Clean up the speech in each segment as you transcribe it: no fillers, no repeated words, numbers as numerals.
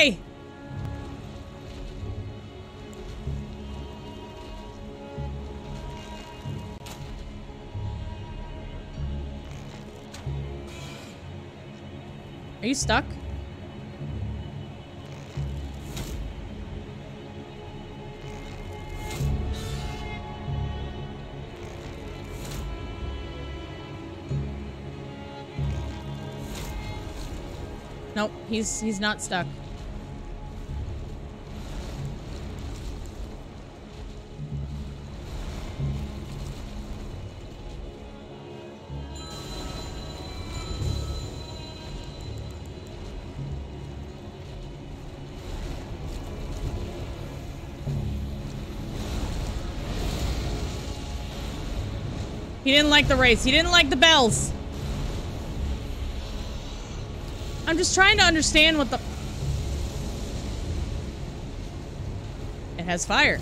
way! Are you stuck? Nope, he's not stuck. He didn't like the race. He didn't like the bells. I'm just trying to understand what the... It has fire.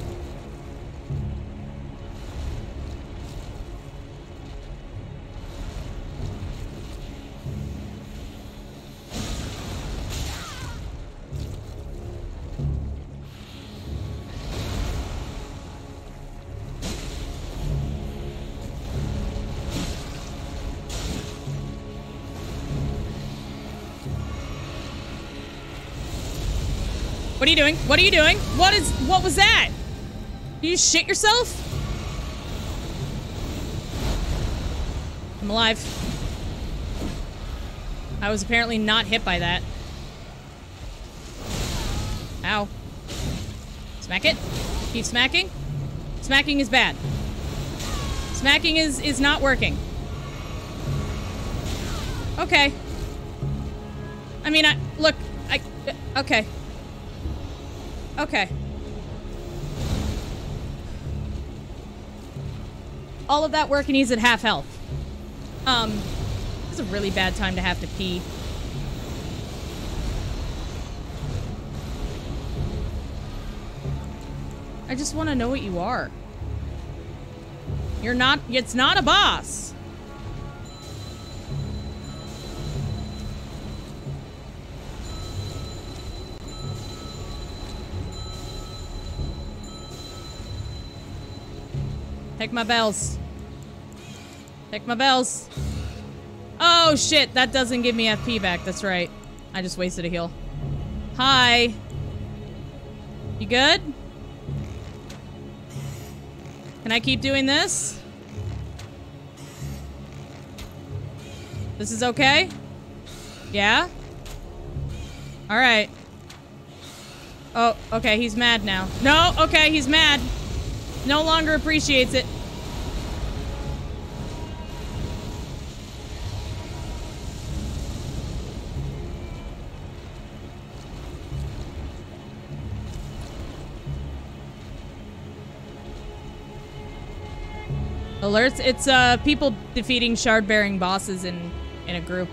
What are you doing? What are you doing? What was that? Did you shit yourself? I'm alive. I was apparently not hit by that. Ow. Smack it. Keep smacking. Smacking is bad. Smacking is not working. Okay. I mean, okay. Okay. All of that work and he's at half health. It's a really bad time to have to pee. I just want to know what you are. You're not, it's not a boss. Take my bells. Take my bells. Oh shit, that doesn't give me FP back, that's right. I just wasted a heal. Hi. You good? Can I keep doing this? This is okay? Yeah? Alright. Oh, okay, he's mad now. No, okay, he's mad. No longer appreciates it. Alerts. It's people defeating shard-bearing bosses in a group.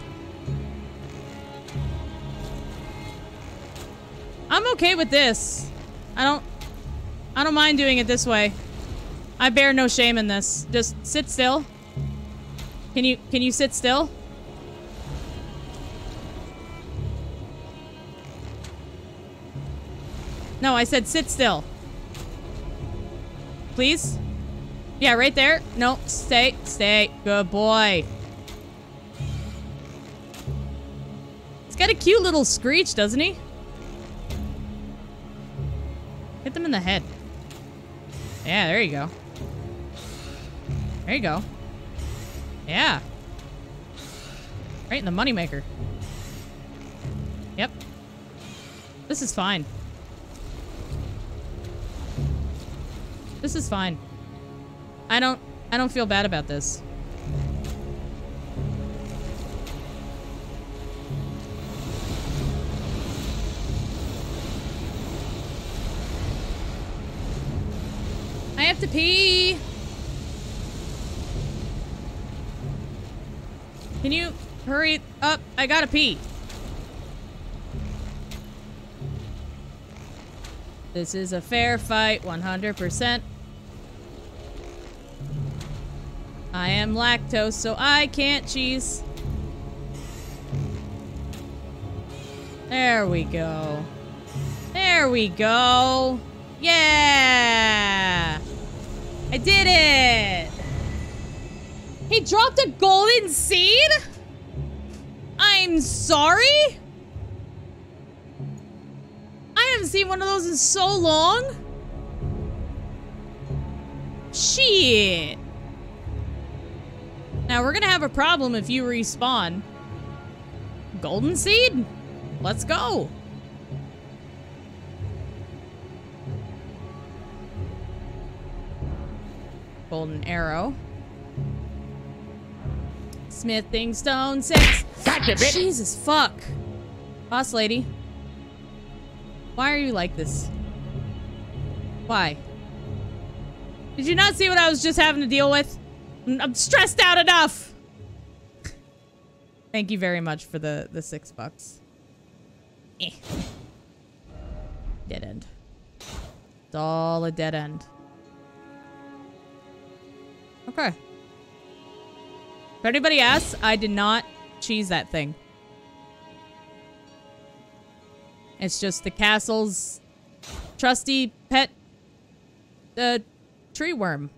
I'm okay with this. I don't mind doing it this way. I bear no shame in this. Just sit still. Can you sit still? No, I said sit still. Please? Yeah, right there. No, stay. Good boy. He's got a cute little screech, doesn't he? Hit them in the head. Yeah, there you go. There you go. Yeah. Right in the moneymaker. Yep. This is fine. This is fine. I don't feel bad about this. To pee. Can you hurry up? I gotta pee. This is a fair fight, 100%. I am lactose, so I can't cheese. There we go. There we go. Yeah! I did it! He dropped a golden seed? I'm sorry? I haven't seen one of those in so long. Shit. Now we're gonna have a problem if you respawn. Golden seed? Let's go. Golden arrow. Smithing stone 6. Gotcha, bitch. Jesus fuck. Boss lady. Why are you like this? Why? Did you not see what I was just having to deal with? I'm stressed out enough. Thank you very much for the $6. Eh. Dead end. It's all a dead end. Okay. If anybody asks, I did not cheese that thing. It's just the castle's trusty pet tree worm.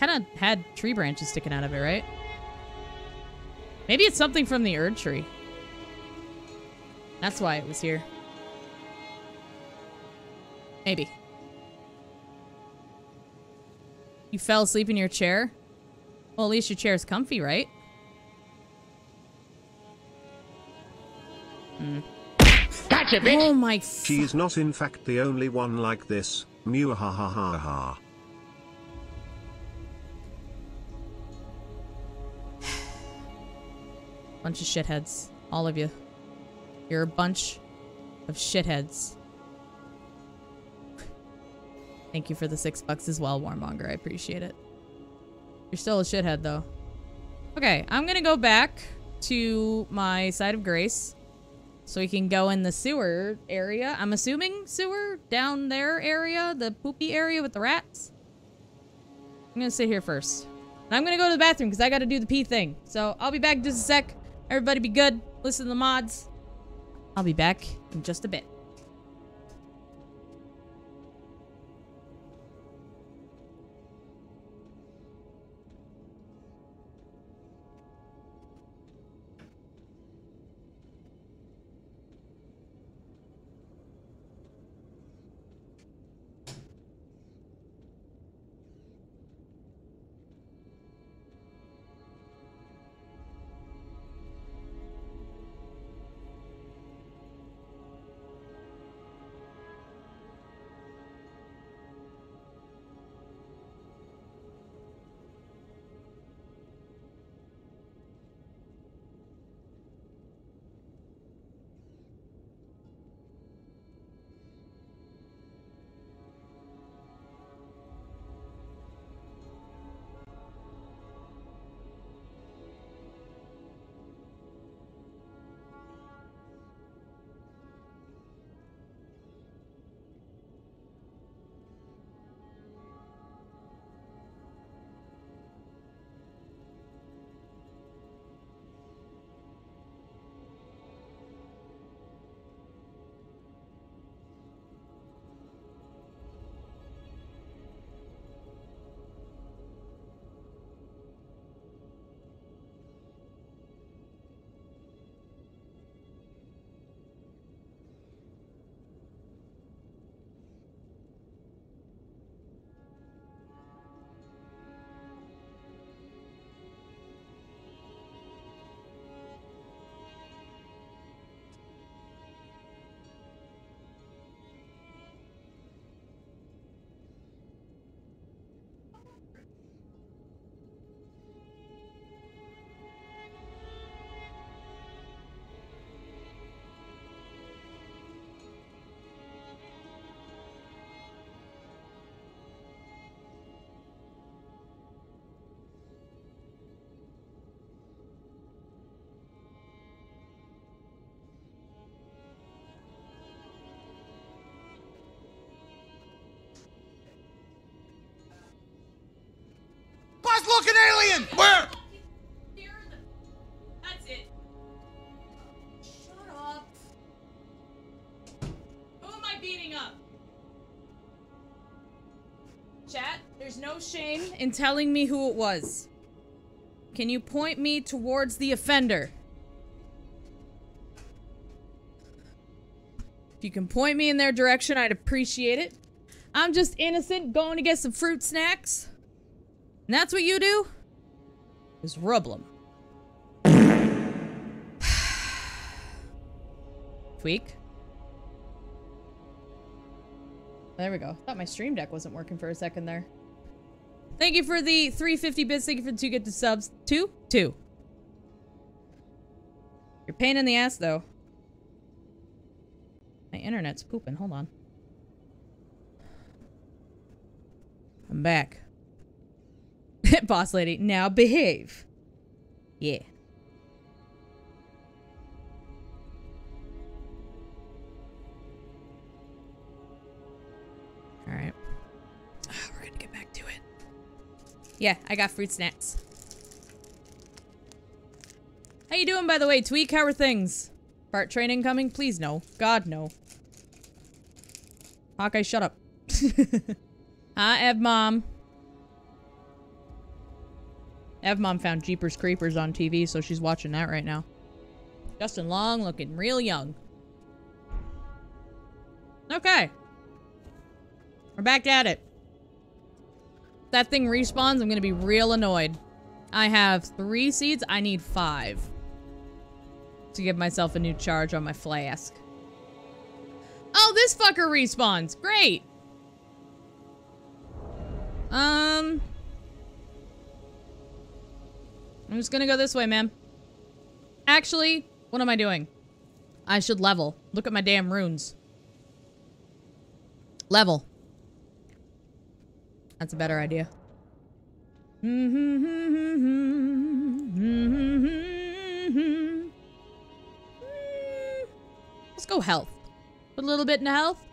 Kind of had tree branches sticking out of it, right? Maybe it's something from the Erdtree. That's why it was here. Maybe. You fell asleep in your chair? Well, at least your chair's comfy, right? Mm. Gotcha, bitch! Oh my fuck. She's not in fact the only one like this. Muhahahaha. Bunch of shitheads. All of you. You're a bunch of shitheads. Thank you for the $6 as well, Warmonger. I appreciate it. You're still a shithead, though. Okay, I'm gonna go back to my side of grace so we can go in the sewer area. I'm assuming sewer down there area, the poopy area with the rats. I'm gonna sit here first. And I'm gonna go to the bathroom because I gotta do the pee thing. So I'll be back in just a sec. Everybody be good. Listen to the mods. I'll be back in just a bit. Looking alien! Where? That's it. Shut up. There's no shame in telling me who it was. Can you point me towards the offender? If you can point me in their direction, I'd appreciate it. I'm just innocent, going to get some fruit snacks. And that's what you do? Is rub them. Tweak. There we go. Thought my stream deck wasn't working for a second there. Thank you for the 350 bits. Thank you for the 2 gifted subs. Two. You're pain in the ass, though. My internet's pooping. Hold on. I'm back. Boss lady, now behave. Yeah. Alright. We're gonna get back to it. Yeah, I got fruit snacks. How you doing, by the way, Tweak? How are things? Bart training coming? Please no. God, no. Hawkeye, shut up. Hi, Ev Mom. Ev Mom found Jeepers Creepers on TV, so she's watching that right now. Justin Long looking real young. Okay. We're back at it. If that thing respawns, I'm gonna be real annoyed. I have 3 seeds. I need 5. To give myself a new charge on my flask. Oh, this fucker respawns. Great. I'm just gonna go this way, ma'am. Actually, what am I doing? I should level. Look at my damn runes. Level. That's a better idea. Let's go health. Put a little bit into health.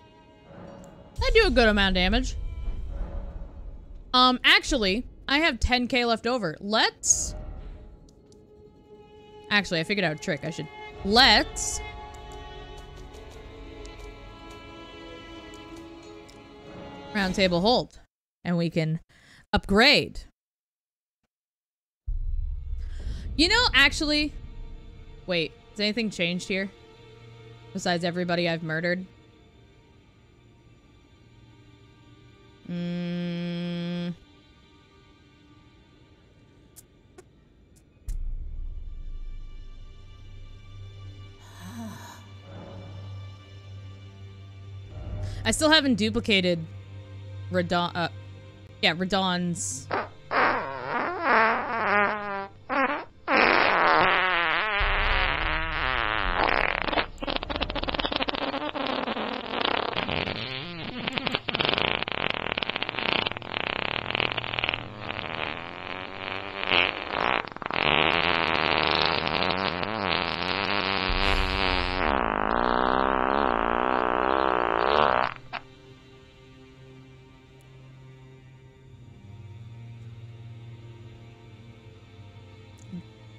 I do a good amount of damage. Actually, I have 10k left over. Let's... Actually, I figured out a trick. I should... Let's... Roundtable Hold. And we can upgrade. You know, actually... Wait, has anything changed here? Besides everybody I've murdered? I still haven't duplicated Radahn, yeah, Radahn's.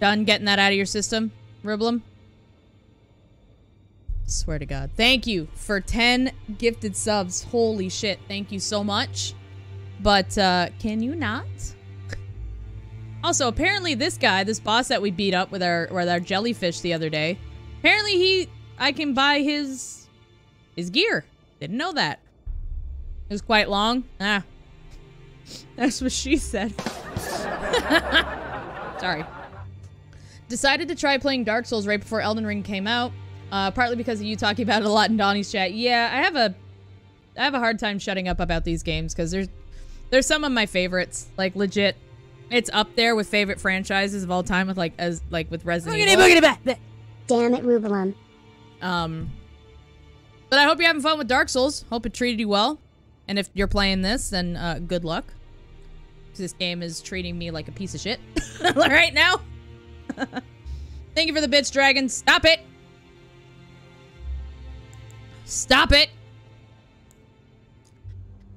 Done getting that out of your system, Riblum? Swear to God. Thank you for 10 gifted subs. Holy shit. Thank you so much. But, can you not? Also, apparently this guy, this boss that we beat up with our jellyfish the other day, apparently I can buy his gear. Didn't know that. It was quite long. Ah. That's what she said. Sorry. Decided to try playing Dark Souls right before Elden Ring came out, partly because of you talking about it a lot in Donnie's chat. Yeah, I have a hard time shutting up about these games because there's some of my favorites. Like legit, it's up there with favorite franchises of all time with like with Resident Evil. Damn it, Rubalum. But I hope you're having fun with Dark Souls. Hope it treated you well. And if you're playing this, then good luck. This game is treating me like a piece of shit right now. Thank you for the bitch, Dragon. Stop it! Stop it!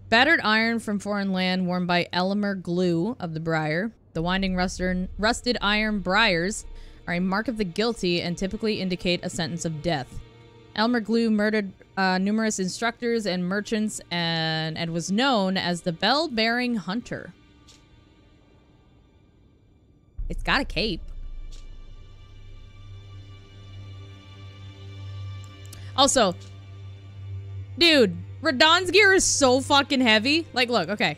Battered iron from foreign land worn by Elmer glue of the briar. The winding rusted iron briars are a mark of the guilty and typically indicate a sentence of death. Elmer Glue murdered numerous instructors and merchants and was known as the bell-bearing hunter. It's got a cape. Also, dude, Radahn's gear is so fucking heavy. Like, look, okay.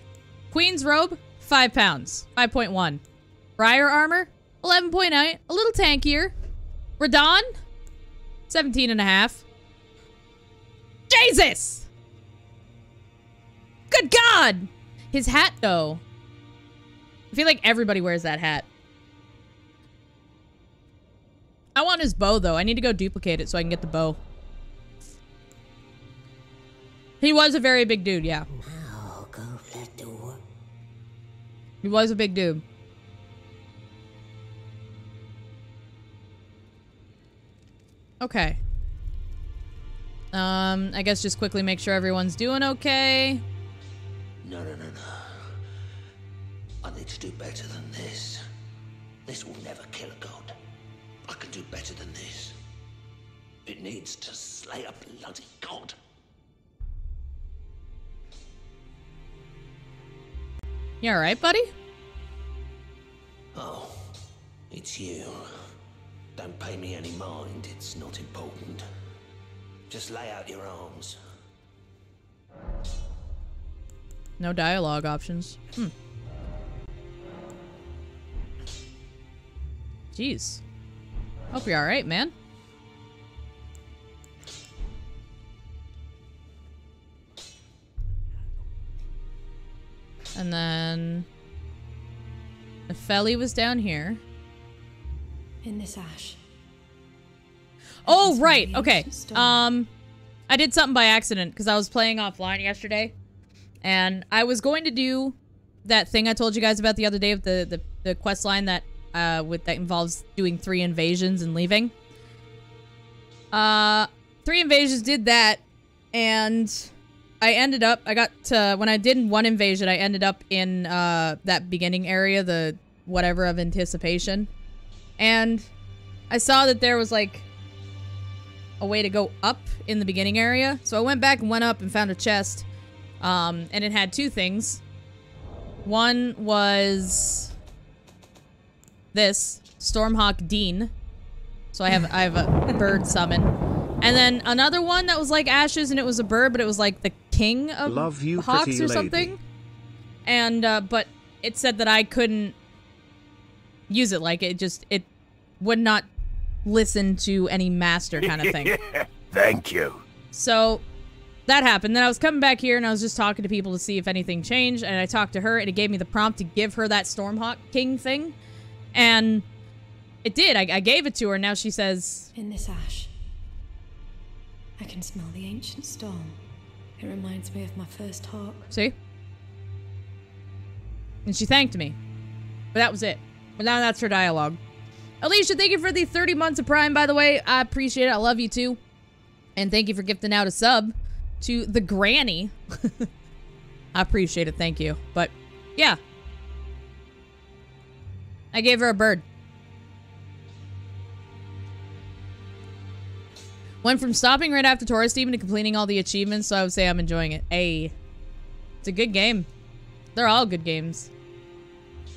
Queen's robe, 5 pounds. 5.1. Briar armor, 11.9. A little tankier. Radahn, 17.5. Jesus! Good God! His hat, though. I feel like everybody wears that hat. I want his bow, though. I need to go duplicate it so I can get the bow. He was a very big dude, yeah. Now go for the door. He was a big dude. Okay. I guess just quickly make sure everyone's doing okay. No. I need to do better than this. This will never kill a god. I can do better than this. It needs to slay a bloody god. You alright, buddy? Oh, it's you. Don't pay me any mind, it's not important. Just lay out your arms. No dialogue options. Hmm. Jeez. Hope you're alright, man. And then Nefeli was down here. In this ash. Oh, right. Okay. I did something by accident because I was playing offline yesterday. And I was going to do that thing I told you guys about the other day of the quest line that that involves doing 3 invasions and leaving. 3 invasions did that, and I ended up, I got to, when I did 1 invasion, I ended up in that beginning area, the whatever of anticipation. And I saw that there was like a way to go up in the beginning area. So I went back and went up and found a chest. And it had 2 things. One was this, Stormhawk Dean. So I have a bird summon. And then another one that was like ashes and it was a bird, but it was like the king of hawks or something. Lady. And, but it said that I couldn't use it. Like, it just, it would not listen to any master kind of thing. Thank you. So that happened. Then I was coming back here and I was just talking to people to see if anything changed. And I talked to her and it gave me the prompt to give her that Stormhawk King thing. And it did. I gave it to her. Now she says, in this ash, I can smell the ancient storm. It reminds me of my first hawk. See? And she thanked me. But that was it. But now that's her dialogue. Alicia, thank you for the 30 months of Prime, by the way. I appreciate it. I love you, too. And thank you for gifting out a sub to the granny. I appreciate it. Thank you. But, yeah. I gave her a bird. Went from stopping right after Taurus Demon to completing all the achievements, so I would say I'm enjoying it. Ayy. It's a good game. They're all good games.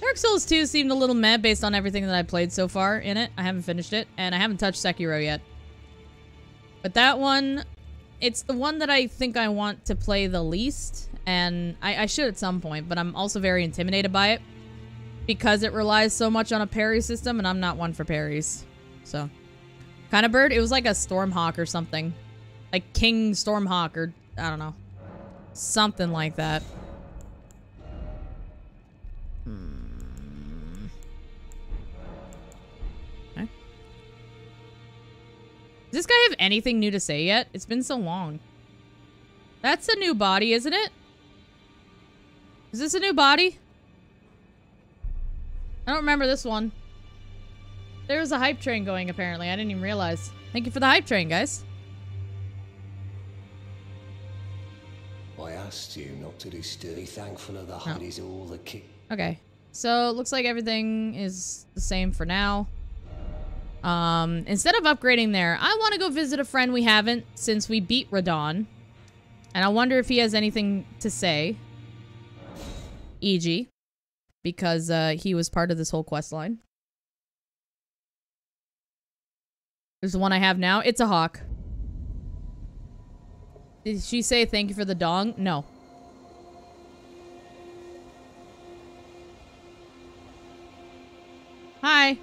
Dark Souls 2 seemed a little meh based on everything that I played so far in it. I haven't finished it, and I haven't touched Sekiro yet. But that one, it's the one that I think I want to play the least, and I should at some point, but I'm also very intimidated by it because it relies so much on a parry system, and I'm not one for parries, so... Kind of bird? It was like a Stormhawk or something. Like King Stormhawk or... I don't know. Something like that. Hmm. Okay. Does this guy have anything new to say yet? It's been so long. That's a new body, isn't it? Is this a new body? I don't remember this one. There was a hype train going, apparently. I didn't even realize. Thank you for the hype train, guys. I asked you not to do sturdy, thankful of the hide is all the key. Okay. So, it looks like everything is the same for now. Instead of upgrading there, I want to go visit a friend we haven't since we beat Radahn. And I wonder if he has anything to say. E.g. Because he was part of this whole quest line. There's the one I have now. It's a hawk. Did she say thank you for the dong? No. Hi.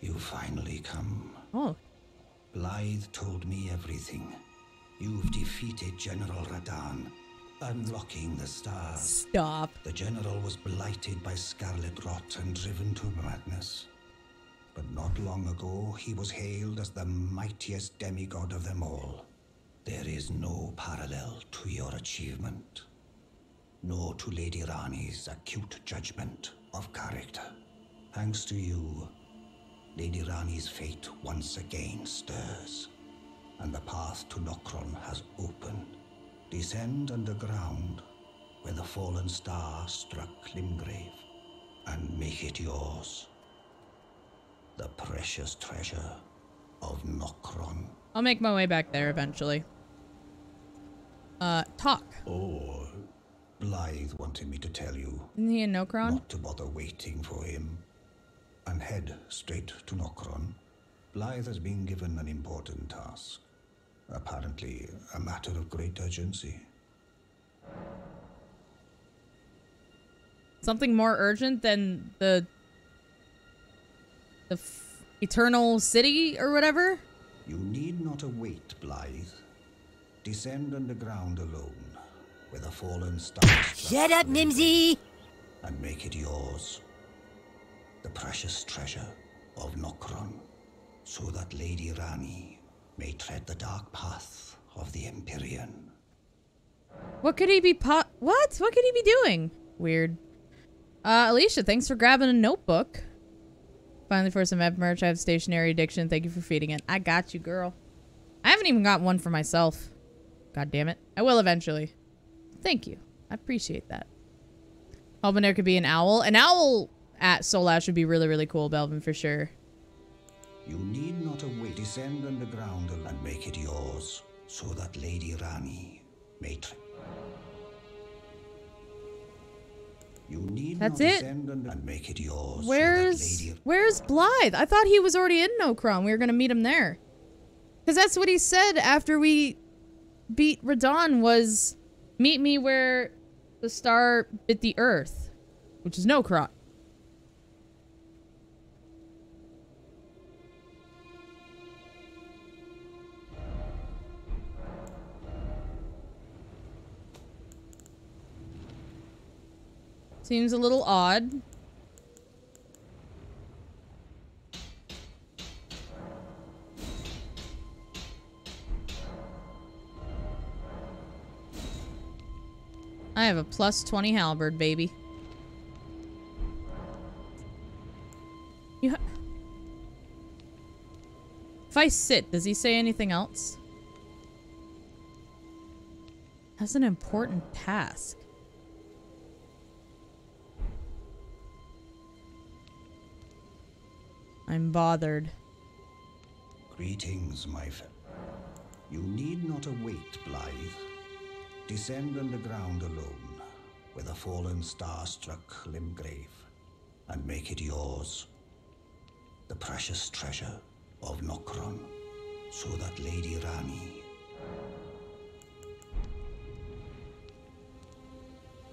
You finally come. Oh. Blythe told me everything. You've defeated General Radahn, unlocking the stars. Stop. The general was blighted by scarlet rot and driven to madness. But not long ago, he was hailed as the mightiest demigod of them all. There is no parallel to your achievement, nor to Lady Ranni's acute judgment of character. Thanks to you, Lady Ranni's fate once again stirs, and the path to Nokron has opened. Descend underground, where the fallen star struck Limgrave, and make it yours. The precious treasure of Nokron. I'll make my way back there eventually. Talk. Oh, Blythe wanted me to tell you. Isn't he in Nokron? Not to bother waiting for him. And head straight to Nokron. Blythe has been given an important task. Apparently, a matter of great urgency. Something more urgent than the Eternal City or whatever? You need not await, Blythe. Descend underground alone, where the fallen stars. Shut up, Nimsy! And make it yours. The precious treasure of Nokron, so that Lady Ranni may tread the dark path of the Empyrean. What could he be what? What could he be doing? Weird. Alicia, thanks for grabbing a notebook. Finally, for some Ev merch. I have stationary addiction. Thank you for feeding it. I got you, girl. I haven't even got one for myself. God damn it. I will eventually. Thank you. I appreciate that. Hoping there could be an owl. An owl at Solash would be really, really cool, Belvin, for sure. You need not await. Descend underground and make it yours, so that Lady Ranni may. You need That's it. And make it yours. Where's Blythe? I thought he was already in Nokron. We were gonna meet him there, because that's what he said after we beat Radahn. Was meet me where the star bit the earth, which is Nokron. Seems a little odd. I have a plus 20 halberd, baby. If I sit, does he say anything else? That's an important task. I'm bothered. Greetings, my friend. You need not await, Blythe. Descend underground alone, where the fallen star struck Limgrave, and make it yours. The precious treasure of Nokron, so that Lady Ranni.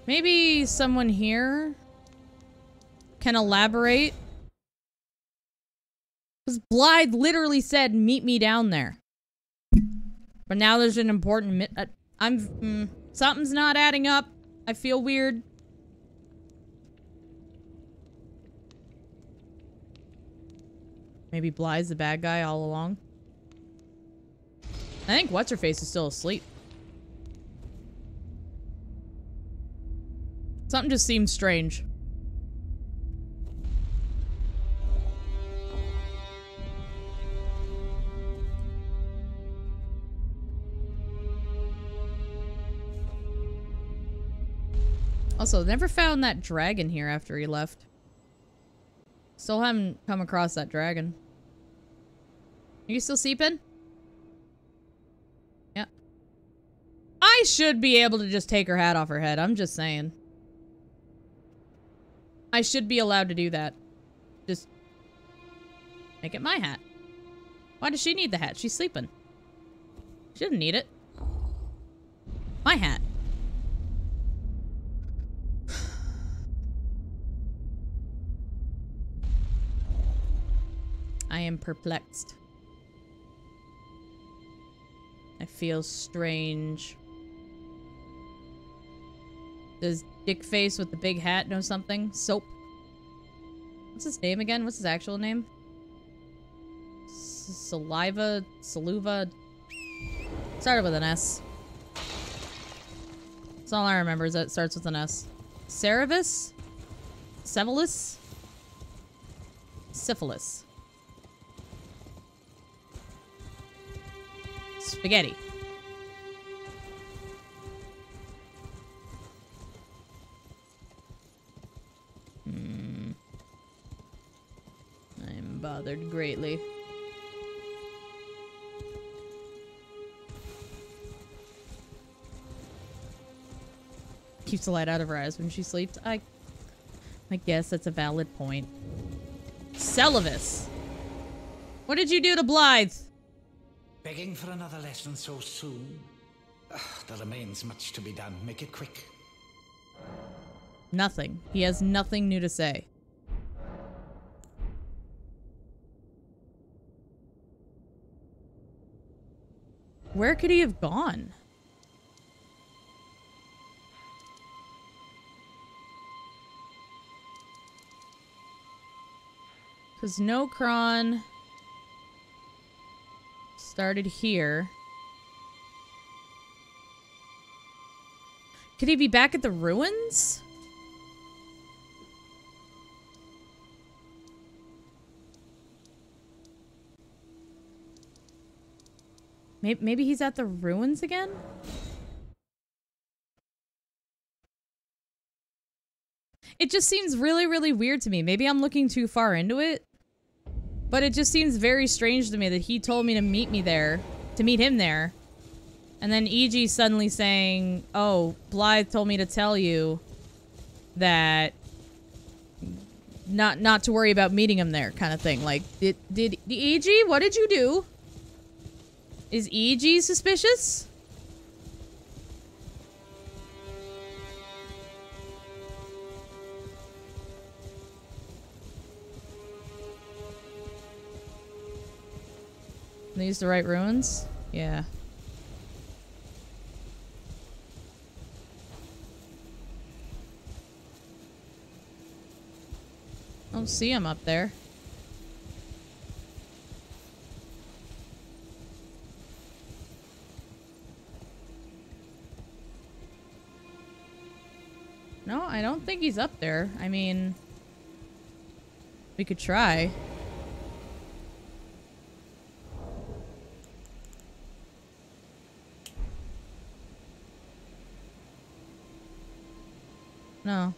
Maybe someone here can elaborate. Because Blythe literally said, meet me down there. But now there's an important something's not adding up. I feel weird. Maybe Blythe's the bad guy all along. I think What's-Her-Face is still asleep. Something just seems strange. Also, never found that dragon here after he left. Still haven't come across that dragon. Are you still seeping? Yep. I should be able to just take her hat off her head. I'm just saying. I should be allowed to do that. Just make it my hat. Why does she need the hat? She's sleeping. She doesn't need it. My hat. I am perplexed. I feel strange. Does Dickface with the big hat know something? Soap. What's his name again? What's his actual name? Saliva? Saluva? Started with an S. That's all I remember is that it starts with an S. Cerevis? Sevilus? Syphilis. Spaghetti. I'm bothered greatly. Keeps the light out of her eyes when she sleeps. I guess that's a valid point. Celavis! What did you do to Blythe? Begging for another lesson so soon? Ugh, there remains much to be done. Make it quick. Nothing. He has nothing new to say. Where could he have gone? Because Nokron started here. Could he be back at the ruins? Maybe he's at the ruins again? It just seems really, really weird to me. Maybe I'm looking too far into it. But it just seems very strange to me that he told me to meet him there. And then EG suddenly saying, oh, Blythe told me to tell you that not to worry about meeting him there kind of thing. Like, did EG, what did you do? Is EG suspicious? These the right ruins? Yeah. Don't see him up there. No, I don't think he's up there. I mean, we could try. No.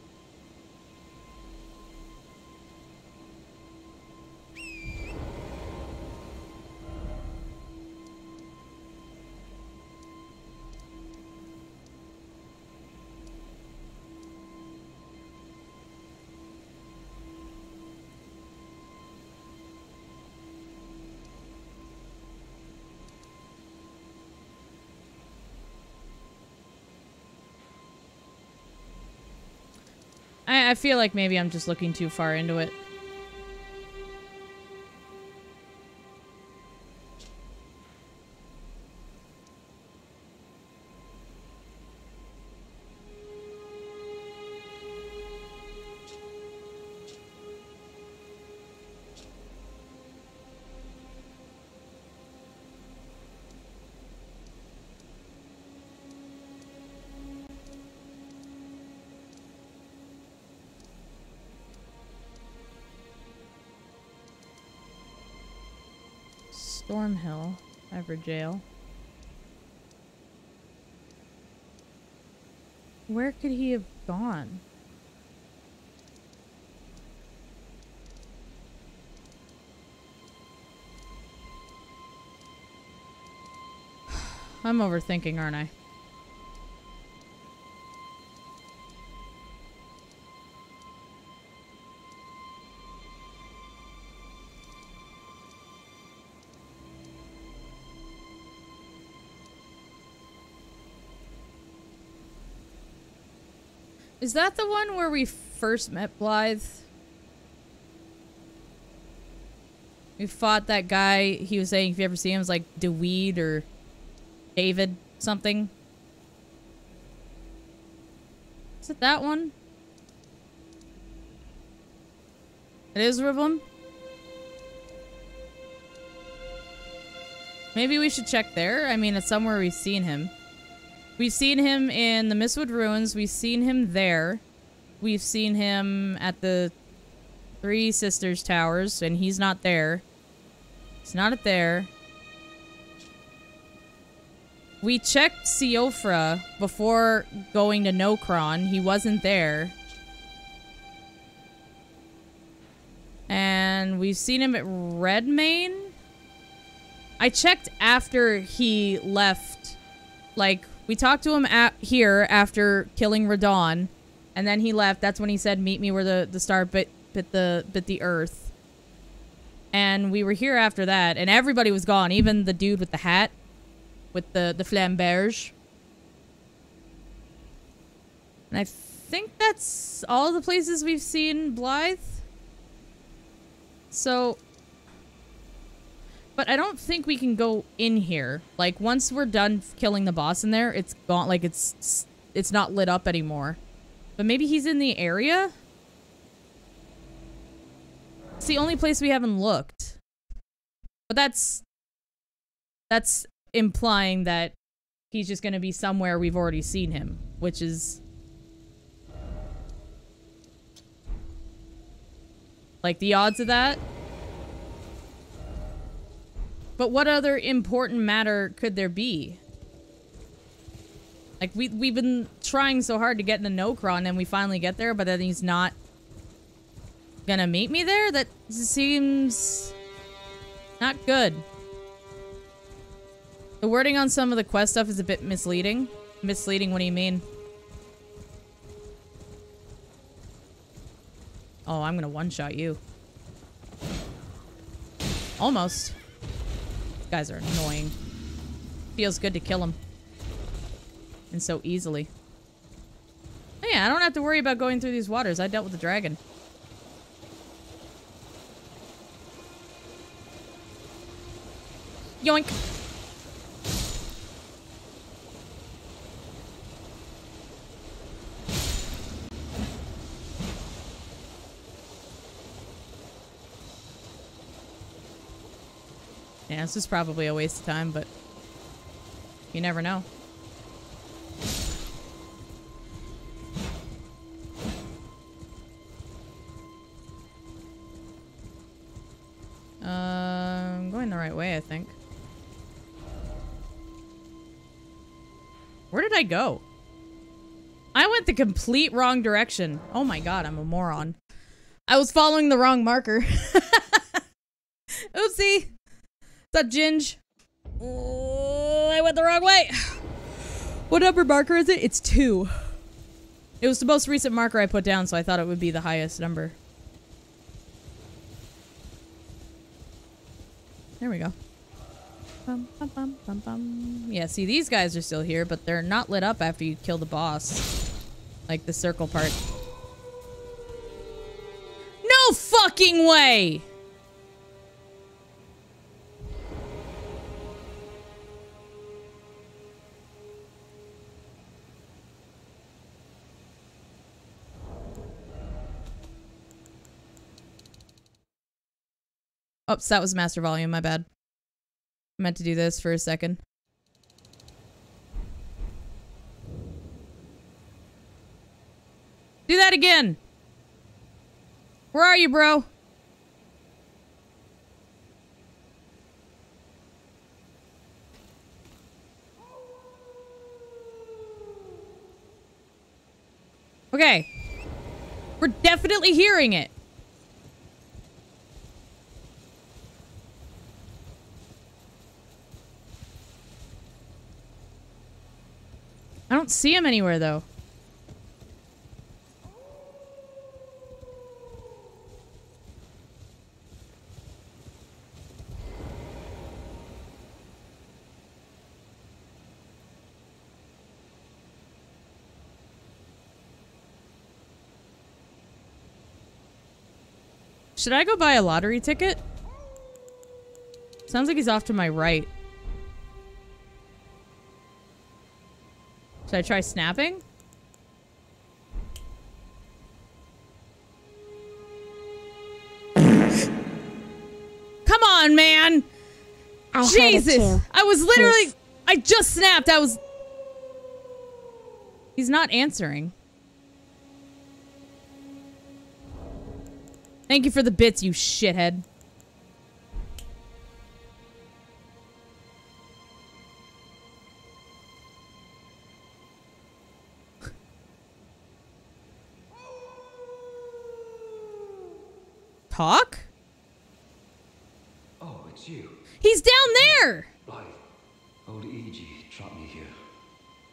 I feel like maybe I'm just looking too far into it. Stormhill, Everjail. Where could he have gone? I'm overthinking, aren't I? Is that the one where we first met Blythe? We fought that guy. He was saying if you ever see him, it's like DeWeed or David something. Is it that one? It is Riblum? Maybe we should check there. I mean, it's somewhere we've seen him. We've seen him in the Mistwood Ruins. We've seen him there. We've seen him at the Three Sisters Towers, and he's not there. He's not at there. We checked Siofra before going to Nokron. He wasn't there. And we've seen him at Redmane. I checked after he left, like... We talked to him here after killing Radahn, and then he left. That's when he said, meet me where the star bit the earth. And we were here after that, and everybody was gone, even the dude with the hat, with the flamberge. And I think that's all the places we've seen Blythe. So... But I don't think we can go in here. Like, once we're done killing the boss in there, it's gone. Like, it's not lit up anymore. But maybe he's in the area? It's the only place we haven't looked. But that's implying that he's just gonna be somewhere we've already seen him, which is... Like, the odds of that... But what other important matter could there be? Like, we've been trying so hard to get into Nokron, and we finally get there, but then he's not gonna meet me there? That seems... not good. The wording on some of the quest stuff is a bit misleading. Misleading, what do you mean? Oh, I'm gonna one-shot you. Almost. Guys are annoying. Feels good to kill them. And so easily. Oh yeah, I don't have to worry about going through these waters. I dealt with the dragon. Yoink! Yeah, this is probably a waste of time, but you never know. I'm going the right way, I think. Where did I go? I went the complete wrong direction. Oh my god, I'm a moron. I was following the wrong marker. Oopsie! What's up, Ginge? Oh, I went the wrong way. What number marker is it? It's 2. It was the most recent marker I put down, so I thought it would be the highest number. There we go. Bum, bum, bum, bum, bum. Yeah, see, these guys are still here, but they're not lit up after you kill the boss. Like the circle part. No fucking way! Oops, that was master volume, my bad. I meant to do this for a second. Do that again! Where are you, bro? Okay. We're definitely hearing it. don't see him anywhere, though. Should I go buy a lottery ticket? Sounds like he's off to my right. Should I try snapping? Come on, man! Jesus! I was literally... Yes. I just snapped! I was... He's not answering. Thank you for the bits, you shithead. Talk? Oh, it's you. He's down there! Blythe, old E.G. trapped me here.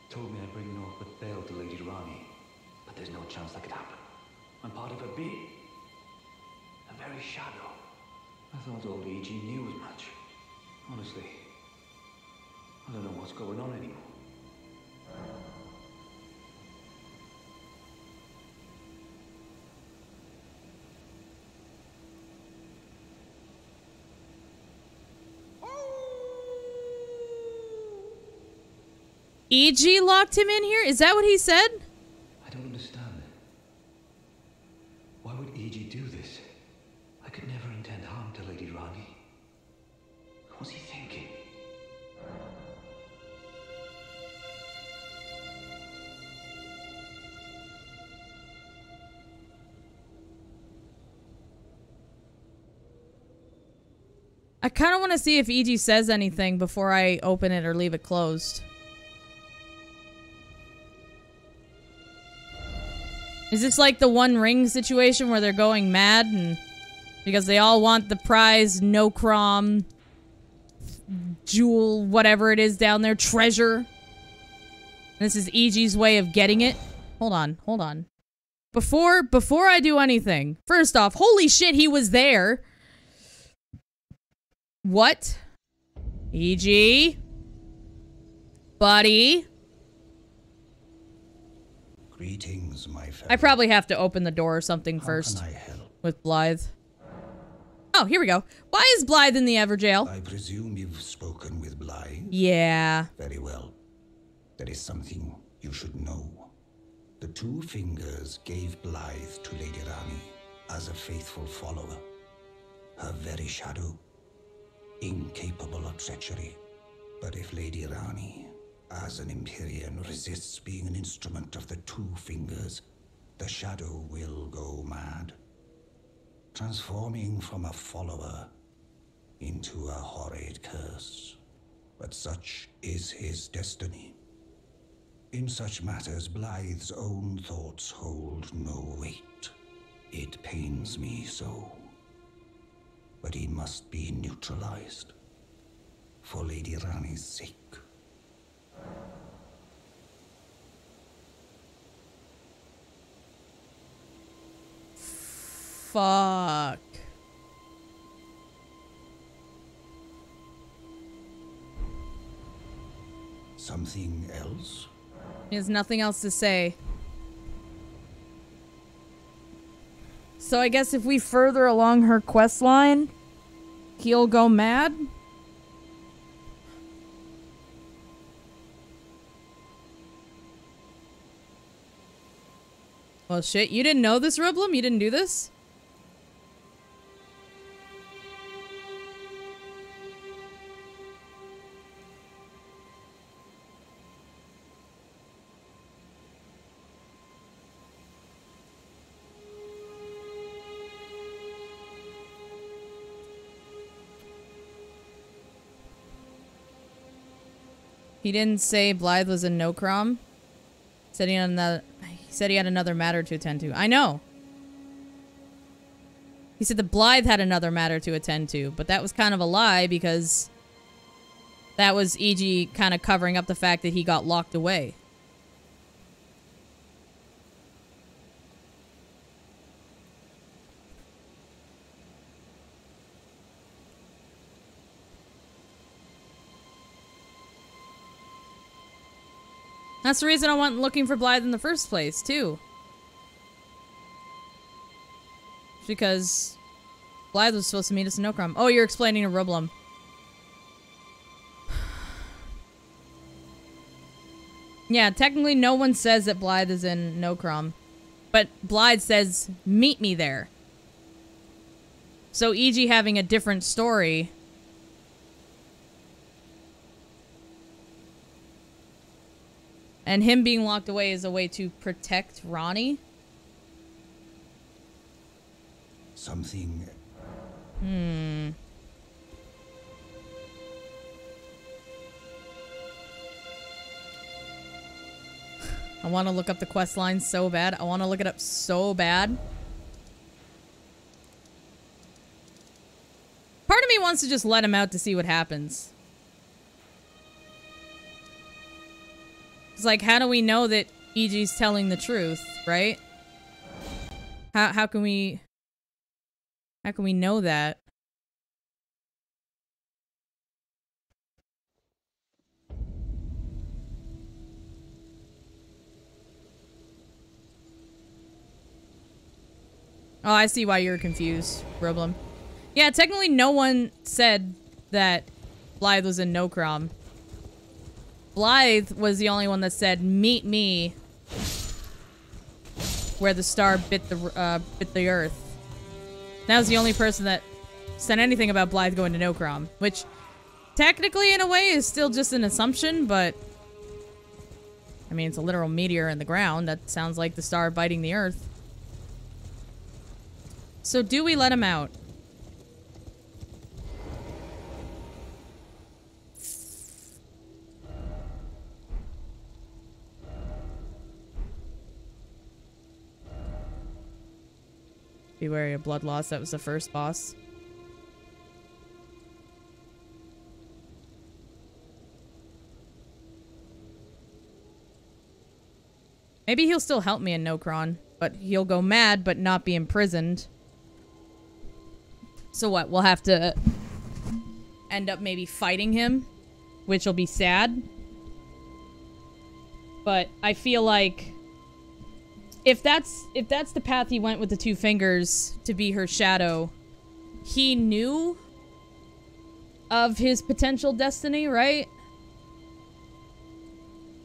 Told me I'd bring an awkward bell to Lady Ranni. But there's no chance that could happen. I'm part of her being. A very shadow. I thought old E.G. knew as much. Honestly, I don't know what's going on anymore. E.G. locked him in here? Is that what he said? I don't understand. Why would E.G. do this? I could never intend harm to Lady Ranni. What was he thinking? I kind of want to see if E.G. says anything before I open it or leave it closed. Is this like the One Ring situation where they're going mad and because they all want the prize Nokron jewel, whatever it is down there, treasure? And this is E.G.'s way of getting it. Hold on, hold on. Before I do anything, first off, holy shit, he was there. What? E.G. buddy. Greetings, my fellow. I probably have to open the door or something first with Blythe. Oh, here we go. Why is Blythe in the Everjail? I presume you've spoken with Blythe? Yeah. Very well. There is something you should know. The Two Fingers gave Blythe to Lady Ranni as a faithful follower. Her very shadow, incapable of treachery. But if Lady Ranni, as an Empyrean, resists being an instrument of the Two Fingers, the shadow will go mad, transforming from a follower into a horrid curse. But such is his destiny. In such matters, Blythe's own thoughts hold no weight. It pains me so. But he must be neutralized, for Lady Ranni's sake. Fuck. Something else? He has nothing else to say. So I guess if we further along her quest line, he'll go mad? Well, shit, you didn't know this, Rublum? You didn't do this? He didn't say Blythe was in Nokron. He said he had another matter to attend to. I know. He said that Blythe had another matter to attend to, but that was kind of a lie because that was E.G. kind of covering up the fact that he got locked away. That's the reason I went looking for Blythe in the first place, too. Because Blythe was supposed to meet us in Nokron. Oh, you're explaining to Rublum. Yeah, technically no one says that Blythe is in Nokron, but Blythe says, meet me there. So E.G. having a different story. And him being locked away is a way to protect Ranni. Something. Hmm. I want to look up the quest line so bad. I want to look it up so bad. Part of me wants to just let him out to see what happens. It's like, how do we know that EG's telling the truth, right? How can we know that? Oh, I see why you're confused, Rublum. Yeah, technically no one said that Blythe was in Nokron. Blythe was the only one that said, meet me where the star bit the earth. That was the only person that said anything about Blythe going to Nokron, which technically in a way is still just an assumption, but I mean, it's a literal meteor in the ground. That sounds like the star biting the earth. So do we let him out? Be wary of blood loss. That was the first boss. Maybe he'll still help me in Nokron, but he'll go mad but not be imprisoned. So what? We'll have to end up maybe fighting him, which will be sad. But I feel like if that's the path he went with the Two Fingers to be her shadow, he knew of his potential destiny, right?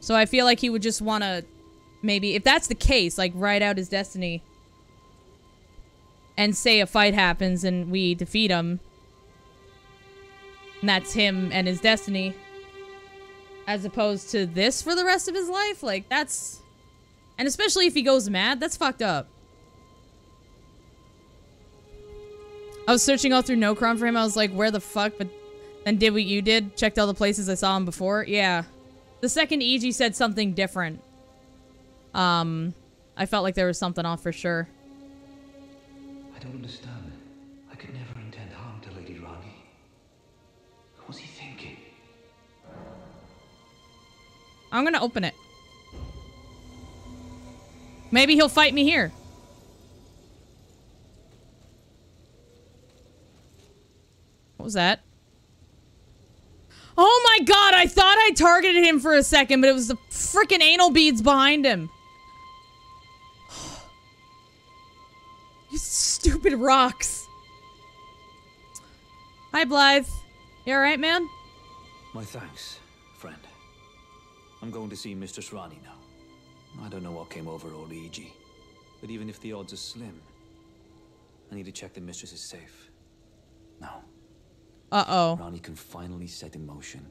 So I feel like he would just want to maybe, if that's the case, like ride out his destiny. And say a fight happens and we defeat him. And that's him and his destiny. As opposed to this for the rest of his life? Like, that's... And especially if he goes mad, that's fucked up. I was searching all through Nokron for him. I was like, where the fuck? But then did what you did. Checked all the places I saw him before. Yeah. The second EG said something different. I felt like there was something off for sure. I don't understand. I could never intend harm to Lady Ranni. What was he thinking? I'm gonna open it. Maybe he'll fight me here. What was that? Oh my god, I thought I targeted him for a second, but it was the frickin' anal beads behind him. Stupid rocks. Hi, Blythe. You alright, man? My thanks, friend. I'm going to see Mistress Ranni now. I don't know what came over old E.G., but even if the odds are slim, I need to check the mistress is safe. Now. Uh-oh. Ranni can finally set in motion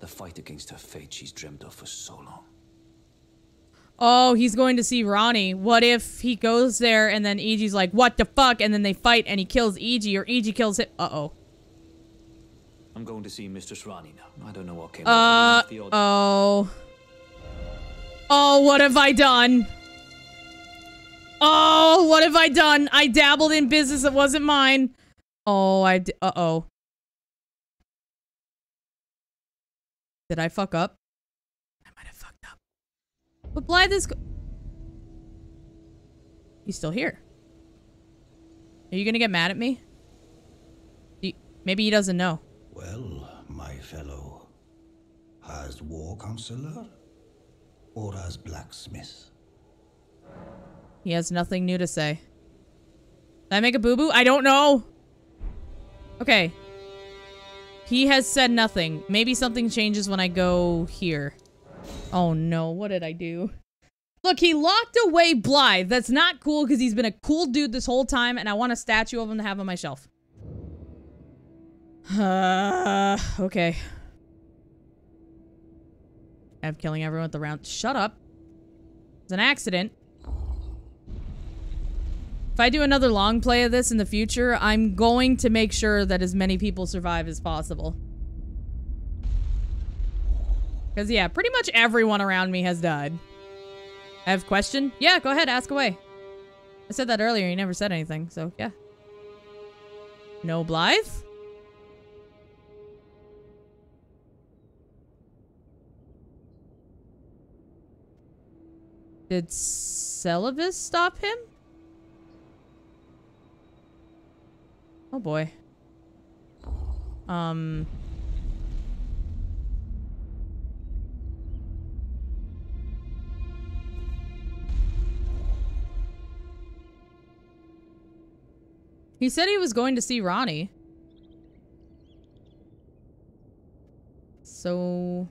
the fight against her fate she's dreamt of for so long. Oh, he's going to see Ranni. What if he goes there and then EG's like, what the fuck? And then they fight and he kills EG or EG kills him. Uh-oh. I'm going to see Mistress Ranni now. I don't know what came up. Oh. Oh, what have I done? Oh, what have I done? I dabbled in business that wasn't mine. Oh, uh-oh. Did I fuck up? But Blythe is... He's still here. Are you gonna get mad at me? Maybe he doesn't know. Well, my fellow, as war counselor, Aura's blacksmith. He has nothing new to say. Did I make a boo-boo? I don't know! Okay. He has said nothing. Maybe something changes when I go here. Oh no, what did I do? Look, he locked away Blythe. That's not cool because he's been a cool dude this whole time and I want a statue of him to have on my shelf. Okay. I'm killing everyone with the round. Shut up. It's an accident. If I do another long play of this in the future, I'm going to make sure that as many people survive as possible. Because, yeah, pretty much everyone around me has died. I have a question? Yeah, go ahead, ask away. I said that earlier, you never said anything, so yeah. No Blythe? Did Celibus stop him? Oh boy. He said he was going to see Ranni. So...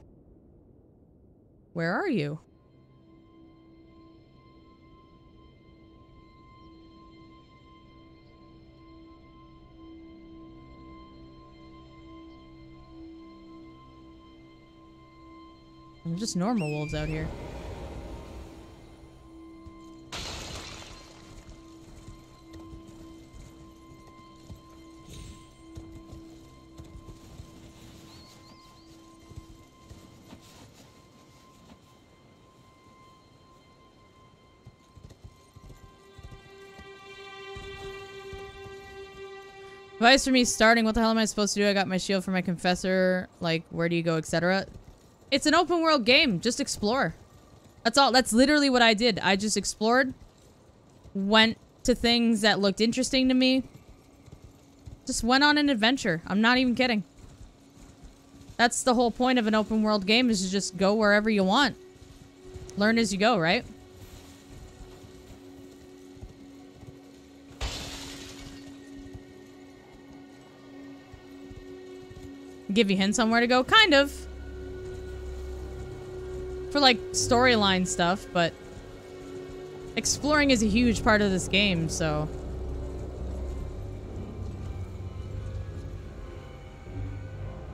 where are you? They're just normal wolves out here. Advice for me starting, what the hell am I supposed to do? I got my shield from my confessor, like, where do you go, etc. It's an open world game, just explore. That's all, that's literally what I did. I just explored, went to things that looked interesting to me, just went on an adventure. I'm not even kidding. That's the whole point of an open world game, is to just go wherever you want. Learn as you go, right? Give you hints on where to go? Kind of. For, like, storyline stuff, but... exploring is a huge part of this game, so...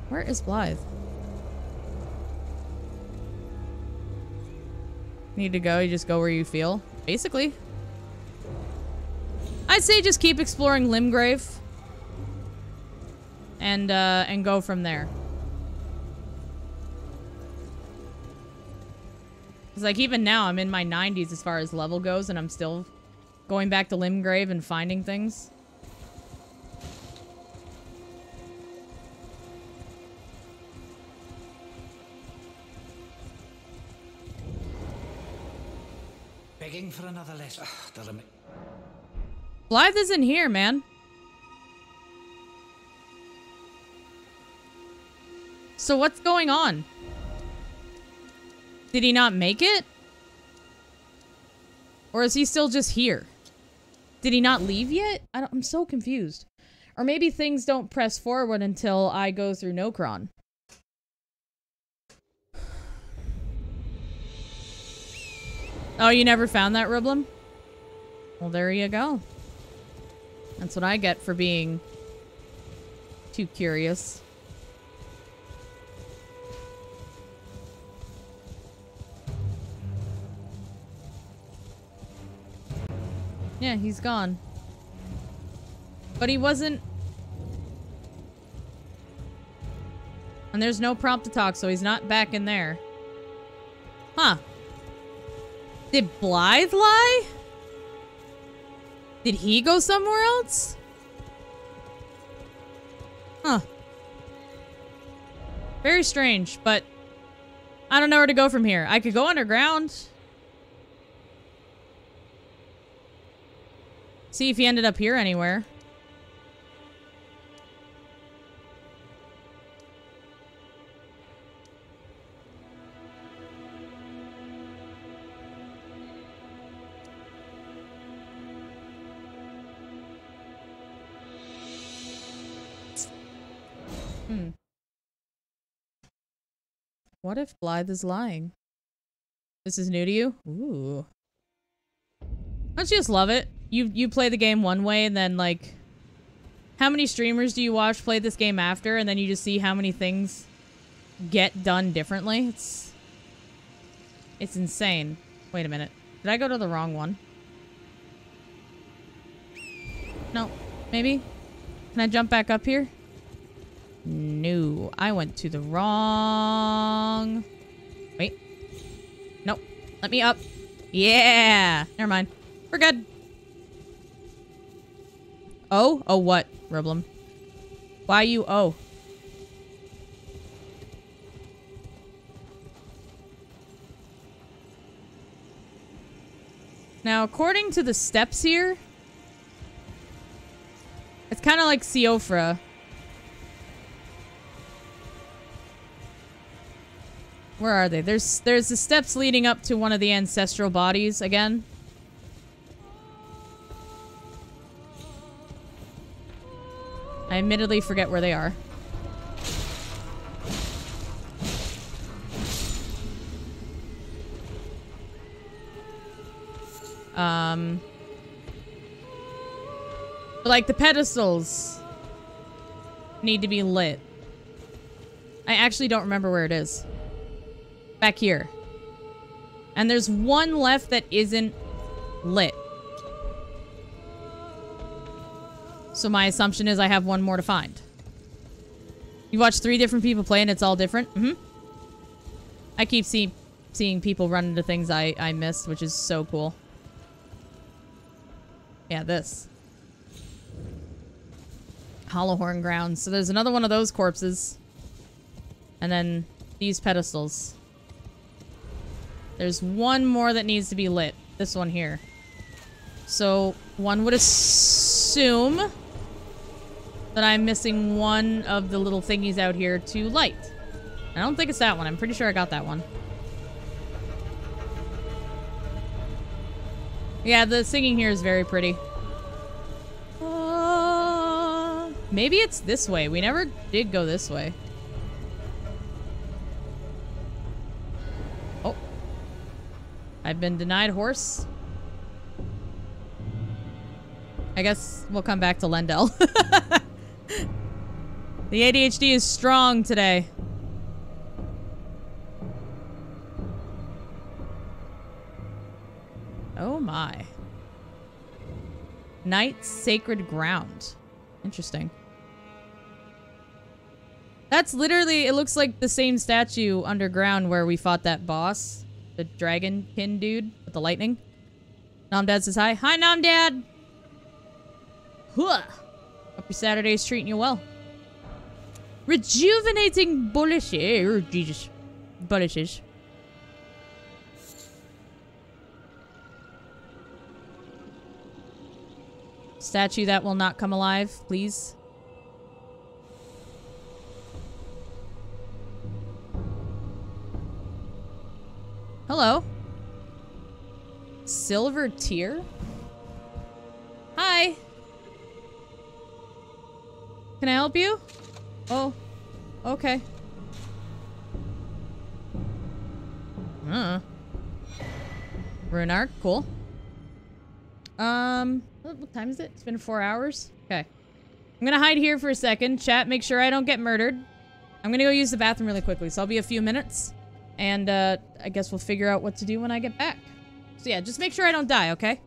where is Blythe? Need to go? You just go where you feel? Basically. I'd say just keep exploring Limgrave. And go from there. It's like, even now, I'm in my 90s as far as level goes, and I'm still going back to Limgrave and finding things. Begging for another lesson. Doesn't it? Blythe isn't here, man. So what's going on? Did he not make it? Or is he still just here? Did he not leave yet? I'm so confused. Or maybe things don't press forward until I go through Nokron. Oh, you never found that, Rublum? Well, there you go. That's what I get for being too curious. Yeah, he's gone. But he wasn't... and there's no prompt to talk, so he's not back in there. Huh. Did Blythe lie? Did he go somewhere else? Huh. Very strange, but... I don't know where to go from here. I could go underground. See if he ended up here anywhere. Hmm. What if Blythe is lying? This is new to you? Ooh. Don't you just love it? You play the game one way and then, like... How many streamers do you watch play this game after and then you just see how many things get done differently? It's insane. Wait a minute. Did I go to the wrong one? No. Maybe? Can I jump back up here? No. I went to the wrong... Wait. Nope. Let me up. Yeah! Never mind. We're good. Oh? Oh what, Riblum? Why you oh? Now, according to the steps here, it's kind of like Siofra. Where are they? There's the steps leading up to one of the ancestral bodies again. I admittedly forget where they are. But like the pedestals need to be lit. I actually don't remember where it is. Back here. And there's one left that isn't lit. So my assumption is I have one more to find. You watch three different people play and it's all different? Mm-hmm. I keep seeing people run into things I missed, which is so cool. Yeah, this. Hollowhorn grounds. So there's another one of those corpses. And then these pedestals. There's one more that needs to be lit. This one here. So one would assume... that I'm missing one of the little thingies out here to light. I don't think it's that one. I'm pretty sure I got that one. Yeah, the singing here is very pretty. Maybe it's this way. We never did go this way. Oh. I've been denied horse. I guess we'll come back to Lendell. The ADHD is strong today. Oh my. Knight's Sacred Ground. Interesting. That's literally, it looks like the same statue underground where we fought that boss. The dragonkin dude with the lightning. Nomdad says hi. Hi, Nomdad! Huh. Hope your Saturday's treating you well. Rejuvenating bullishes. Oh, Jesus. Bullishes. Statue that will not come alive, please. Hello. Silver Tear? Hi. Can I help you? Oh, okay. Runar, cool. What time is it? It's been 4 hours. Okay. I'm gonna hide here for a second. Chat, make sure I don't get murdered. I'm gonna go use the bathroom really quickly, so I'll be a few minutes. And, I guess we'll figure out what to do when I get back. So yeah, just make sure I don't die, okay?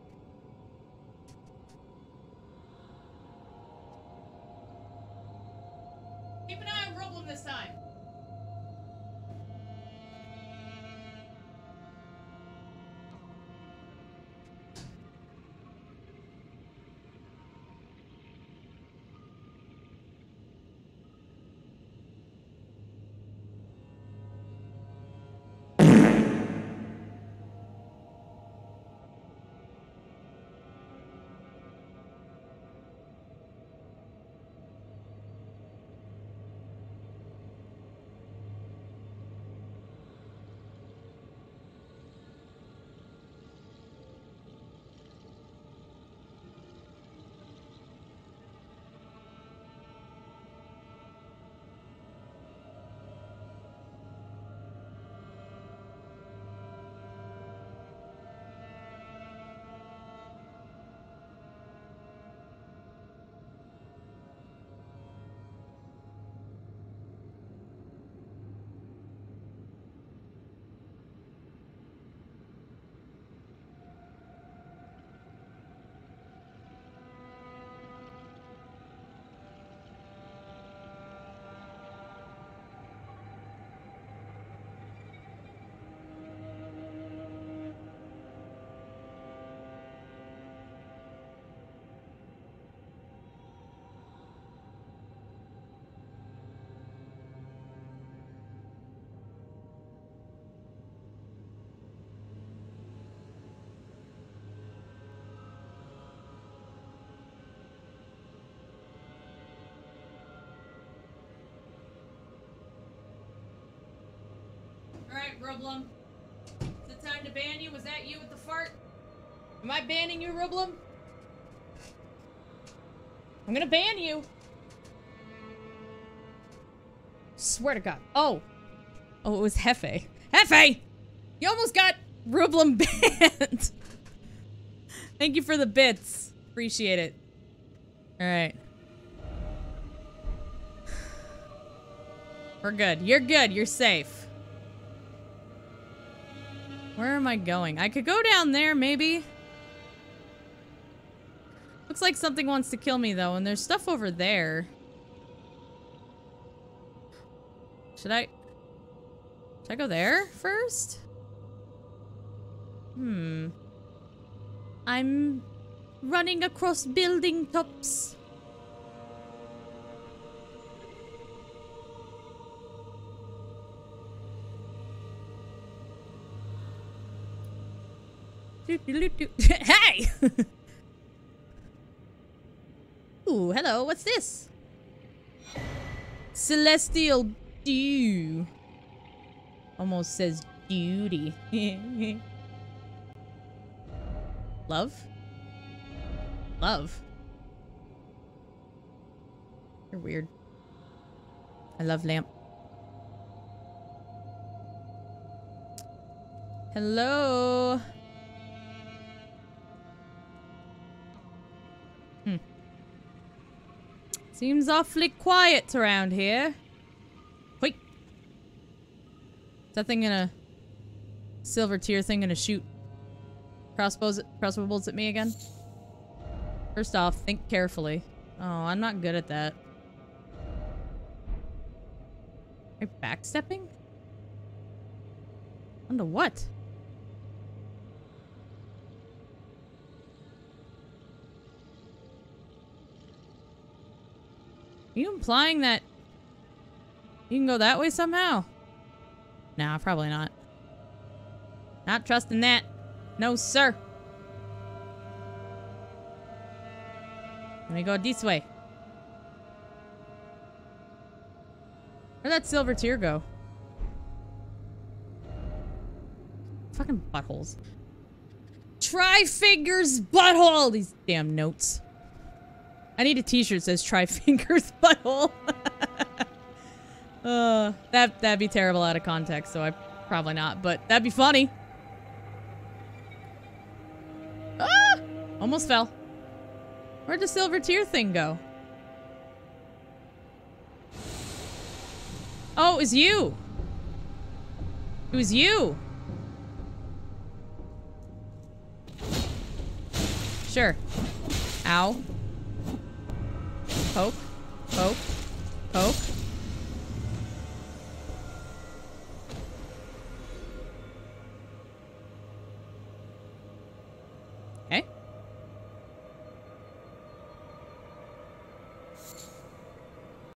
right, Rublum? The time to ban you? Was that you with the fart? Am I banning you, Rublum? I'm gonna ban you. Swear to God. Oh. Oh, it was Hefe. Hefe! You almost got Rublum banned. Thank you for the bits. Appreciate it. Alright. We're good. You're good. You're safe. Where am I going? I could go down there, maybe. Looks like something wants to kill me, though, and there's stuff over there. Should I go there first? Hmm. I'm running across building tops. Hey! Ooh, hello, what's this? Celestial Dew. Almost says duty. Love? Love? You're weird. I love lamp. Hello? Seems awfully quiet around here. Wait. Is that thing gonna... Silver Tear thing gonna shoot crossbow bolts at me again? First off, think carefully. Oh, I'm not good at that. Are you backstepping? Onto what? Are you implying that you can go that way somehow? Nah, probably not. Not trusting that. No, sir. Let me go this way. Where'd that Silver Tear go? Fucking buttholes. Try Fingers butthole! These damn notes. I need a t-shirt that says Try Fingers butthole. That'd be terrible out of context, so I probably not, but that'd be funny. Ah! Almost fell. Where'd the Silver Tear thing go? Oh, it was you. It was you. Sure. Ow. Poke. Poke.